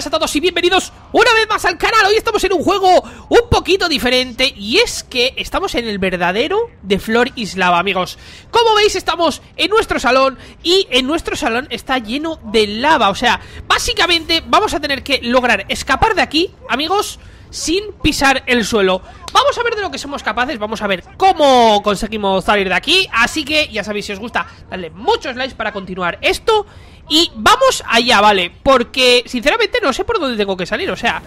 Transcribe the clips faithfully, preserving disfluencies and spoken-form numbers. buenas a todos y bienvenidos una vez más al canal. Hoy estamos en un juego un poquito diferente, y es que estamos en el verdadero The Floor is Lava, amigos. Como veis, estamos en nuestro salón, y en nuestro salón está lleno de lava. O sea, básicamente vamos a tener que lograr escapar de aquí, amigos, sin pisar el suelo. Vamos a ver de lo que somos capaces, vamos a ver cómo conseguimos salir de aquí. Así que ya sabéis, si os gusta, dadle muchos likes para continuar esto. Y vamos allá, ¿vale? Porque, sinceramente, no sé por dónde tengo que salir, o sea...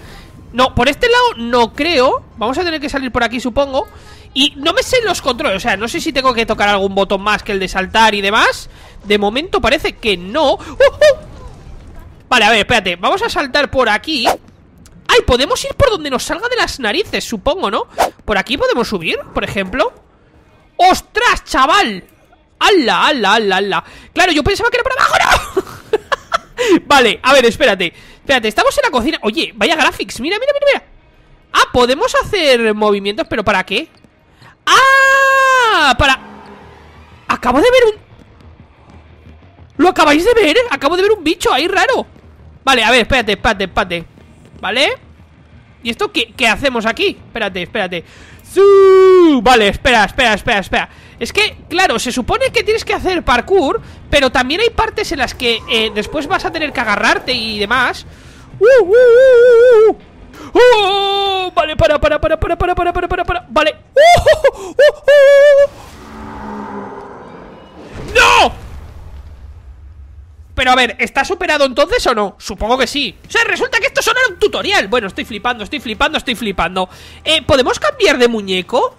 No, por este lado no creo. Vamos a tener que salir por aquí, supongo. Y no me sé los controles, o sea, no sé si tengo que tocar algún botón más que el de saltar y demás. De momento parece que no. ¡Uh, uh! Vale, a ver, espérate, vamos a saltar por aquí. ¡Ay! Podemos ir por donde nos salga de las narices, supongo, ¿no? Por aquí podemos subir, por ejemplo. ¡Ostras, chaval! ¡Hala, hala, hala, hala! Claro, yo pensaba que era para abajo, ¡no! Vale, a ver, espérate. Espérate, estamos en la cocina. Oye, vaya graphics, mira, mira, mira, mira. Ah, podemos hacer movimientos, pero ¿para qué? ¡Ah! Para... Acabo de ver un... ¿Lo acabáis de ver? Acabo de ver un bicho ahí raro. Vale, a ver, espérate, espérate, espérate. ¿Vale? ¿Y esto qué, qué hacemos aquí? Espérate, espérate. ¡Zú! Vale, espera, espera, espera, espera. Es que, claro, se supone que tienes que hacer parkour, pero también hay partes en las que eh, después vas a tener que agarrarte y demás. ¡Uh, uh, uh, uh, uh! ¡Oh! Vale, para, para, para, para, para, para, para, para, vale. ¡Uh, uh, uh, uh! ¡No! Pero a ver, ¿está superado entonces o no? Supongo que sí. O sea, resulta que esto solo era un tutorial. Bueno, estoy flipando, estoy flipando, estoy flipando. Eh, ¿podemos cambiar de muñeco?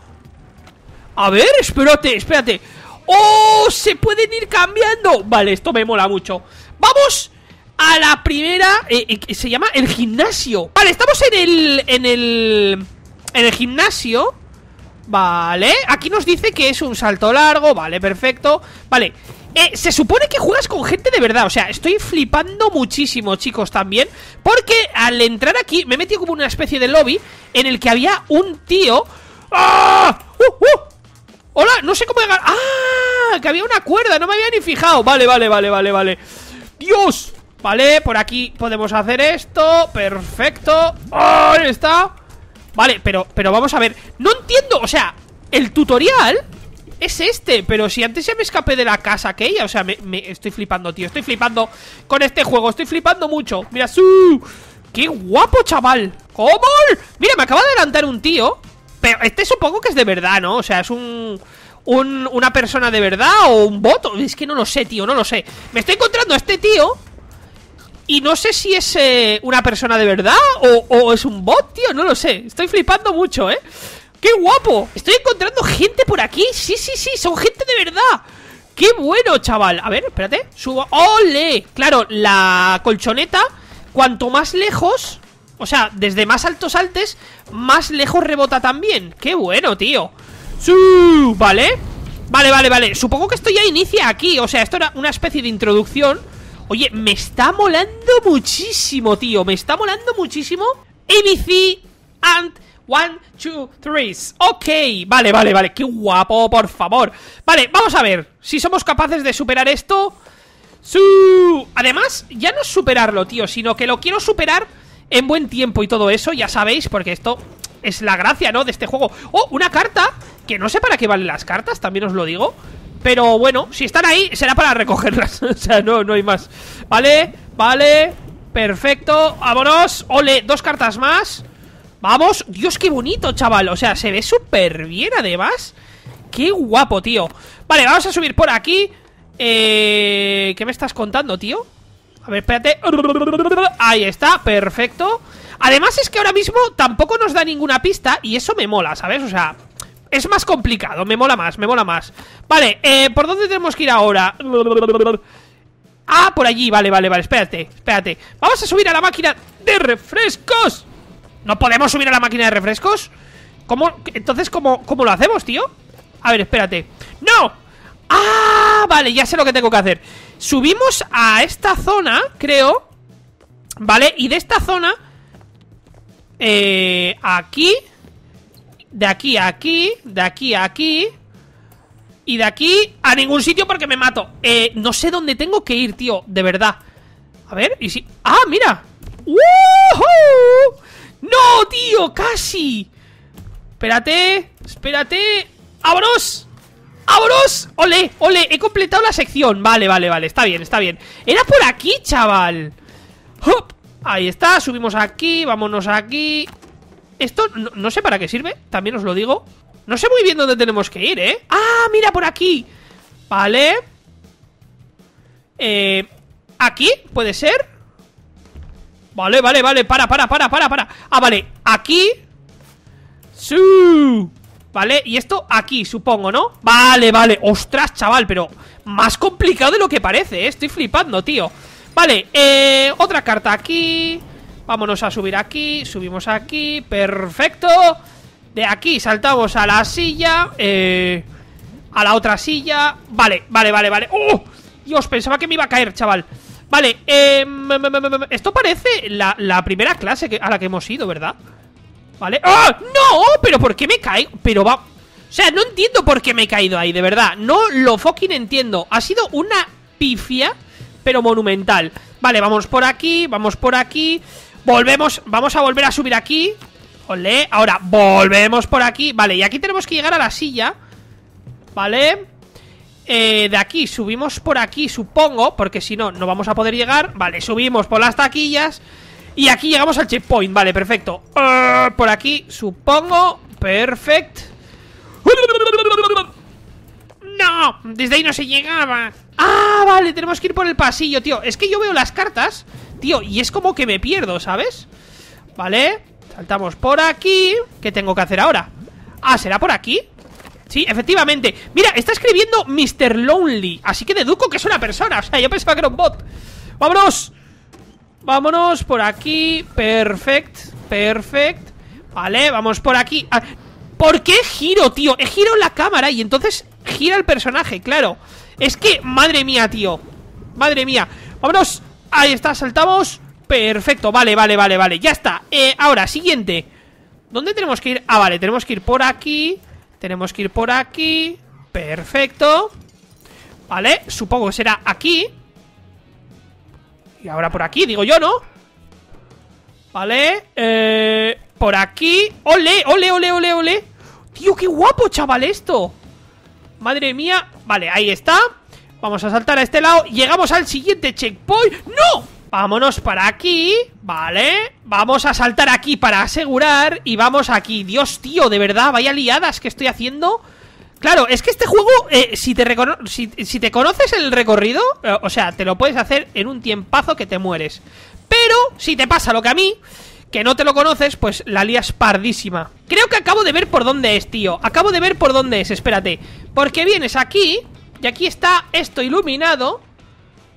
A ver, espérate, espérate. ¡Oh! Se pueden ir cambiando. Vale, esto me mola mucho. Vamos a la primera. eh, eh, Se llama el gimnasio. Vale, estamos en el... En el... En el gimnasio. Vale, aquí nos dice que es un salto largo. Vale, perfecto. Vale, eh, se supone que juegas con gente de verdad. O sea, estoy flipando muchísimo, chicos, también. Porque al entrar aquí me he metido como una especie de lobby en el que había un tío. ¡Ah! ¡Uh, uh! Hola, no sé cómo llegar. ¡Ah! Que había una cuerda, no me había ni fijado. Vale, vale, vale, vale, vale. ¡Dios! Vale, por aquí podemos hacer esto. Perfecto. ¡Ah! Ahí está. Vale, pero, pero vamos a ver. No entiendo, o sea, el tutorial es este, pero si antes ya me escapé de la casa aquella. O sea, me, me estoy flipando, tío. Estoy flipando con este juego, estoy flipando mucho. Mira, su. ¡Qué guapo, chaval! ¡Cómo! Mira, me acaba de adelantar un tío. Pero este supongo que es de verdad, ¿no? O sea, es un, un... una persona de verdad o un bot. Es que no lo sé, tío, no lo sé. Me estoy encontrando a este tío y no sé si es eh, una persona de verdad o, o es un bot, tío, no lo sé. Estoy flipando mucho, ¿eh? ¡Qué guapo! Estoy encontrando gente por aquí. Sí, sí, sí, son gente de verdad. ¡Qué bueno, chaval! A ver, espérate, subo... ¡Ole! Claro, la colchoneta, cuanto más lejos... O sea, desde más altos saltes, más lejos rebota también. ¡Qué bueno, tío! ¡Sí! Vale. Vale, vale, vale. Supongo que esto ya inicia aquí. O sea, esto era una especie de introducción. Oye, me está molando muchísimo, tío. Me está molando muchísimo. A B C and one, two, three. Ok. Vale, vale, vale. ¡Qué guapo, por favor! Vale, vamos a ver si somos capaces de superar esto. ¡Sí! Además, ya no es superarlo, tío, sino que lo quiero superar en buen tiempo y todo eso, ya sabéis, porque esto es la gracia, ¿no?, de este juego. Oh, una carta, que no sé para qué valen las cartas, también os lo digo. Pero bueno, si están ahí, será para recogerlas. O sea, no, no hay más. Vale, vale, perfecto. Vámonos, ole, dos cartas más. Vamos, Dios, qué bonito, chaval. O sea, se ve súper bien, además. Qué guapo, tío. Vale, vamos a subir por aquí. eh, ¿Qué me estás contando, tío? A ver, espérate. Ahí está, perfecto. Además es que ahora mismo tampoco nos da ninguna pista y eso me mola, ¿sabes? O sea, es más complicado, me mola más, me mola más. Vale, eh, ¿por dónde tenemos que ir ahora? Ah, por allí, vale, vale, vale, espérate, espérate. Vamos a subir a la máquina de refrescos. ¿No podemos subir a la máquina de refrescos? ¿Cómo? Entonces, ¿cómo, cómo lo hacemos, tío? A ver, espérate. ¡No! Ah, vale, ya sé lo que tengo que hacer. Subimos a esta zona, creo. Vale, y de esta zona eh, aquí. De aquí a aquí. De aquí a aquí. Y de aquí a ningún sitio porque me mato. eh, No sé dónde tengo que ir, tío, de verdad. A ver, y si... Ah, mira. ¡Uh! ¡Woohoo! ¡No, tío! ¡Casi! Espérate, espérate. ¡Vámonos! ¡Vámonos! ¡Ole, ole! He completado la sección. Vale, vale, vale. Está bien, está bien. Era por aquí, chaval. ¡Hop! Ahí está. Subimos aquí. Vámonos aquí. Esto no, no sé para qué sirve. También os lo digo. No sé muy bien dónde tenemos que ir, ¿eh? ¡Ah, mira, por aquí! Vale. Eh... ¿Aquí? ¿Puede ser? Vale, vale, vale. Para, para, para, para, para. Ah, vale. Aquí. ¡Su! Vale, y esto aquí, supongo, ¿no? Vale, vale, ostras, chaval, pero más complicado de lo que parece, ¿eh? Estoy flipando, tío. Vale, eh, otra carta aquí. Vámonos a subir aquí, subimos aquí. Perfecto. De aquí saltamos a la silla, eh, a la otra silla. Vale, vale, vale, vale. ¡Oh! Dios, pensaba que me iba a caer, chaval. Vale, eh, esto parece la, la primera clase que, a la que hemos ido, ¿verdad? Vale. ¡Ah! ¡No! ¿Pero por qué me caigo? Pero va... O sea, no entiendo por qué me he caído ahí, de verdad. No lo fucking entiendo. Ha sido una pifia, pero monumental. Vale, vamos por aquí, vamos por aquí. Volvemos, vamos a volver a subir aquí. Olé, ahora volvemos por aquí. Vale, y aquí tenemos que llegar a la silla. Vale. Eh, de aquí subimos por aquí, supongo, porque si no, no vamos a poder llegar. Vale, subimos por las taquillas. Y aquí llegamos al checkpoint, vale, perfecto. uh, Por aquí, supongo. Perfect. No, desde ahí no se llegaba. Ah, vale, tenemos que ir por el pasillo, tío. Es que yo veo las cartas, tío, y es como que me pierdo, ¿sabes? Vale, saltamos por aquí. ¿Qué tengo que hacer ahora? Ah, ¿será por aquí? Sí, efectivamente. Mira, está escribiendo mister Lonely, así que deduzco que es una persona. O sea, yo pensaba que era un bot. ¡Vámonos! Vámonos por aquí. Perfect, perfect. Vale, vamos por aquí. ah, ¿Por qué giro, tío? He girado la cámara y entonces gira el personaje, claro. Es que, madre mía, tío. Madre mía, vámonos. Ahí está, saltamos, perfecto. Vale, vale, vale, vale, ya está. eh, Ahora, siguiente. ¿Dónde tenemos que ir? Ah, vale, tenemos que ir por aquí. Tenemos que ir por aquí. Perfecto. Vale, supongo que será aquí. Y ahora por aquí, digo yo, ¿no? Vale, eh, por aquí. ¡Ole, ole, ole, ole, ole! Tío, qué guapo, chaval, esto. Madre mía. Vale, ahí está. Vamos a saltar a este lado. Llegamos al siguiente checkpoint. ¡No! Vámonos para aquí. Vale, vamos a saltar aquí para asegurar. Y vamos aquí. Dios, tío, de verdad, vaya liadas que estoy haciendo. Claro, es que este juego, eh, si, te si, si te conoces el recorrido, eh, o sea, te lo puedes hacer en un tiempazo que te mueres. Pero, si te pasa lo que a mí, que no te lo conoces, pues la lías pardísima. Creo que acabo de ver por dónde es, tío. Acabo de ver por dónde es, espérate. Porque vienes aquí, y aquí está esto iluminado.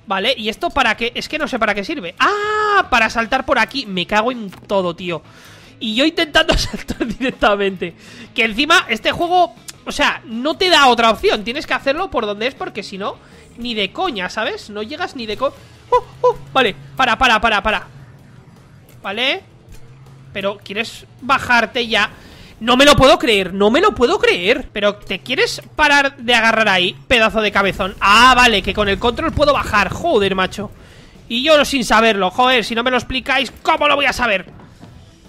Vale, y esto para qué, es que no sé para qué sirve. ¡Ah! Para saltar por aquí. Me cago en todo, tío. Y yo intentando saltar directamente. Que encima, este juego... O sea, no te da otra opción. Tienes que hacerlo por donde es porque si no, ni de coña, ¿sabes? No llegas ni de coña. ¡Oh, oh! Vale, para, para, para, para. Vale. Pero, ¿quieres bajarte ya? No me lo puedo creer, no me lo puedo creer. Pero, ¿te quieres parar de agarrar ahí? Pedazo de cabezón. Ah, vale, que con el control puedo bajar. Joder, macho. Y yo sin saberlo, joder, si no me lo explicáis, ¿cómo lo voy a saber?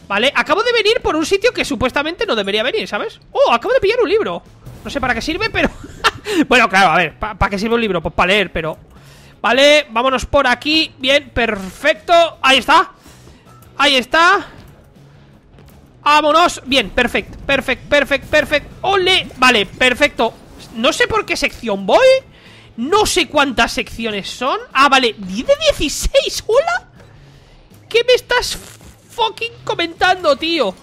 Vale, acabo de venir por un sitio que supuestamente no debería venir, ¿sabes? Oh, acabo de pillar un libro. No sé para qué sirve, pero... bueno, claro, a ver, ¿para qué sirve un libro? Pues para leer, pero... Vale, vámonos por aquí. Bien, perfecto. Ahí está. Ahí está. Vámonos. Bien, perfecto, perfecto, perfecto, perfecto. Ole. Vale, perfecto. No sé por qué sección voy. No sé cuántas secciones son. Ah, vale, diez de dieciséis. Hola. ¿Qué me estás... fucking comentando, tío?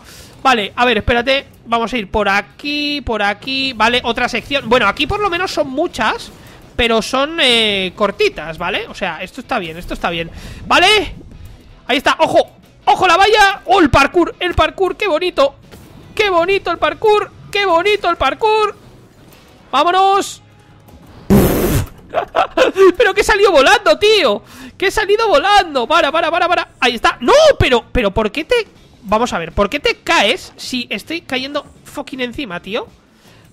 Vale, a ver, espérate. Vamos a ir por aquí, por aquí. Vale, otra sección. Bueno, aquí por lo menos son muchas, pero son eh, cortitas, ¿vale? O sea, esto está bien, esto está bien. Vale, ahí está, ojo. Ojo la valla, oh, el parkour. El parkour, qué bonito. Qué bonito el parkour, qué bonito el parkour. Vámonos. Pero que he salido volando, tío. Que he salido volando. Para, para, para, para. Ahí está. No, pero, pero ¿por qué te...? Vamos a ver, ¿por qué te caes si estoy cayendo fucking encima, tío?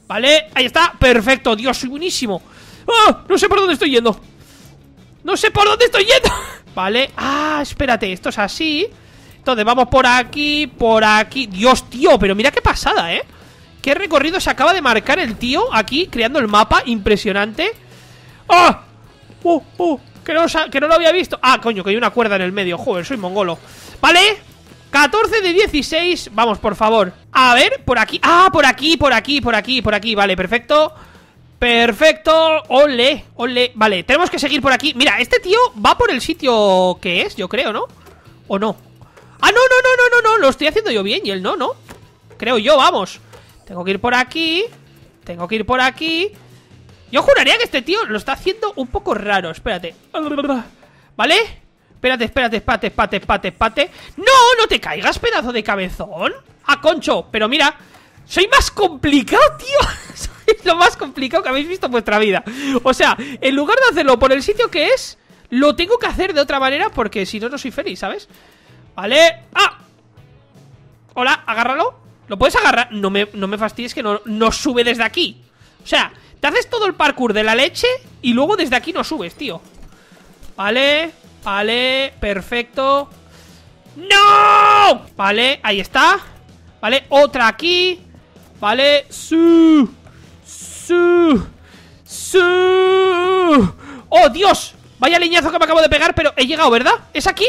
Vale, ahí está. Perfecto, Dios, soy buenísimo. ¡Oh! No sé por dónde estoy yendo. No sé por dónde estoy yendo. ¿Vale? Ah, espérate, esto es así. Entonces vamos por aquí, por aquí. Dios, tío, pero mira qué pasada, ¿eh? Qué recorrido se acaba de marcar el tío aquí, creando el mapa, impresionante. ¡Ah! ¡Uh, uh! Que no, que no lo había visto. Ah, coño, que hay una cuerda en el medio. Joder, soy mongolo. Vale, catorce de dieciséis. Vamos, por favor. A ver, por aquí. Ah, por aquí, por aquí, por aquí, por aquí. Vale, perfecto. Perfecto. Ole, ole. Vale, tenemos que seguir por aquí. Mira, este tío va por el sitio que es, yo creo, ¿no? ¿O no? Ah, no, no, no, no, no, no. Lo estoy haciendo yo bien y él no, no. Creo yo, vamos. Tengo que ir por aquí. Tengo que ir por aquí. Yo juraría que este tío lo está haciendo un poco raro. Espérate. ¿Vale? Espérate, espérate, espérate, espérate, espérate, espérate. ¡No! ¡No te caigas, pedazo de cabezón! ¡Ah, concho! Pero mira, soy más complicado, tío. Soy lo más complicado que habéis visto en vuestra vida. O sea, en lugar de hacerlo por el sitio que es, lo tengo que hacer de otra manera porque si no, no soy feliz, ¿sabes? ¿Vale? ¡Ah! Hola, agárralo. ¿Lo puedes agarrar? No me, no me fastidies que no, no sube desde aquí. O sea... Te haces todo el parkour de la leche y luego desde aquí no subes, tío. Vale, vale, perfecto. ¡No! Vale, ahí está. Vale, otra aquí. Vale, su, su, su. ¡Oh, Dios! Vaya leñazo que me acabo de pegar, pero he llegado, ¿verdad? ¿Es aquí?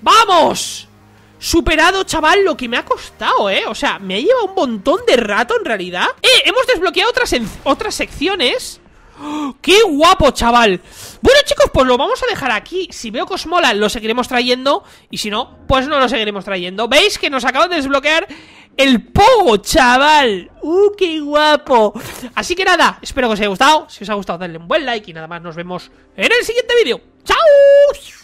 ¡Vamos! Superado, chaval, lo que me ha costado, eh. O sea, me ha llevado un montón de rato en realidad. Eh, hemos desbloqueado otras, otras secciones. ¡Oh, qué guapo, chaval! Bueno, chicos, pues lo vamos a dejar aquí. Si veo que os mola, lo seguiremos trayendo. Y si no, pues no lo seguiremos trayendo. ¿Veis que nos acaban de desbloquear el pogo, chaval? ¡Uh, qué guapo! Así que nada, espero que os haya gustado. Si os ha gustado, dadle un buen like. Y nada más, nos vemos en el siguiente vídeo. ¡Chao!